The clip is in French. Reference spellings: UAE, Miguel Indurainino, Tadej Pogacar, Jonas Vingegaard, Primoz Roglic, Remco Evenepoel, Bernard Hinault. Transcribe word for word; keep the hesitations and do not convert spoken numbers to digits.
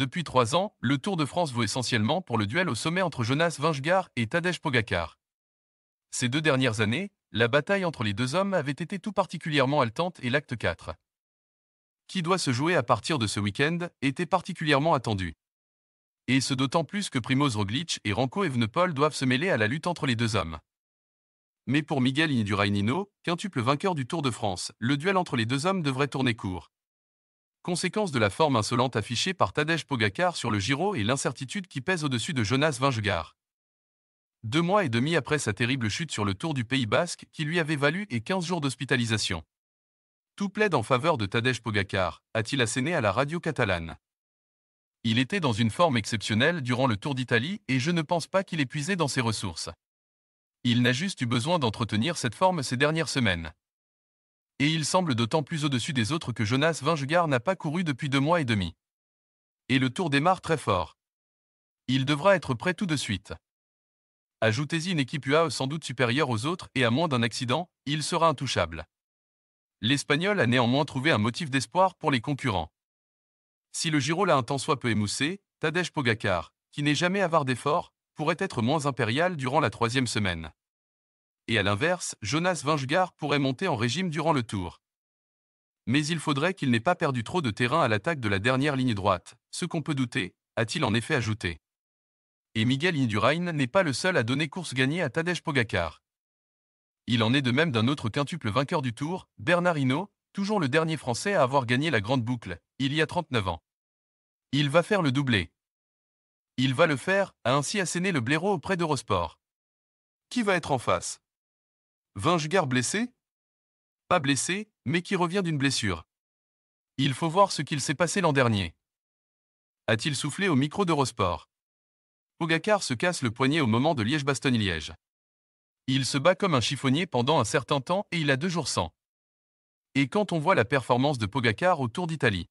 Depuis trois ans, le Tour de France vaut essentiellement pour le duel au sommet entre Jonas Vingegaard et Tadej Pogacar. Ces deux dernières années, la bataille entre les deux hommes avait été tout particulièrement haletante et l'acte quatre, qui doit se jouer à partir de ce week-end, était particulièrement attendu. Et ce d'autant plus que Primoz Roglic et Remco Evenepoel doivent se mêler à la lutte entre les deux hommes. Mais pour Miguel Indurainino, quintuple vainqueur du Tour de France, le duel entre les deux hommes devrait tourner court. Conséquence de la forme insolente affichée par Tadej Pogacar sur le Giro et l'incertitude qui pèse au-dessus de Jonas Vingegaard. Deux mois et demi après sa terrible chute sur le Tour du Pays Basque qui lui avait valu et quinze jours d'hospitalisation. Tout plaide en faveur de Tadej Pogacar, a-t-il asséné à la radio catalane. Il était dans une forme exceptionnelle durant le Tour d'Italie et je ne pense pas qu'il épuisait dans ses ressources. Il n'a juste eu besoin d'entretenir cette forme ces dernières semaines. Et il semble d'autant plus au-dessus des autres que Jonas Vingegaard n'a pas couru depuis deux mois et demi. Et le Tour démarre très fort. Il devra être prêt tout de suite. Ajoutez-y une équipe U A E sans doute supérieure aux autres et à moins d'un accident, il sera intouchable. L'Espagnol a néanmoins trouvé un motif d'espoir pour les concurrents. Si le Giro l'a un tant soit peu émoussé, Tadej Pogacar, qui n'est jamais avare d'efforts, pourrait être moins impérial durant la troisième semaine. Et à l'inverse, Jonas Vingegaard pourrait monter en régime durant le Tour. Mais il faudrait qu'il n'ait pas perdu trop de terrain à l'attaque de la dernière ligne droite, ce qu'on peut douter, a-t-il en effet ajouté. Et Miguel Indurain n'est pas le seul à donner course gagnée à Tadej Pogacar. Il en est de même d'un autre quintuple vainqueur du Tour, Bernard Hinault, toujours le dernier Français à avoir gagné la grande boucle, il y a trente-neuf ans. Il va faire le doublé. Il va le faire, a ainsi asséné le blaireau auprès d'Eurosport. Qui va être en face ? Vingegaard blessé ? Pas blessé, mais qui revient d'une blessure. Il faut voir ce qu'il s'est passé l'an dernier. A-t-il soufflé au micro d'Eurosport ? Pogacar se casse le poignet au moment de Liège-Bastogne-Liège. Il se bat comme un chiffonnier pendant un certain temps et il a deux jours sans. Et quand on voit la performance de Pogacar au Tour d'Italie,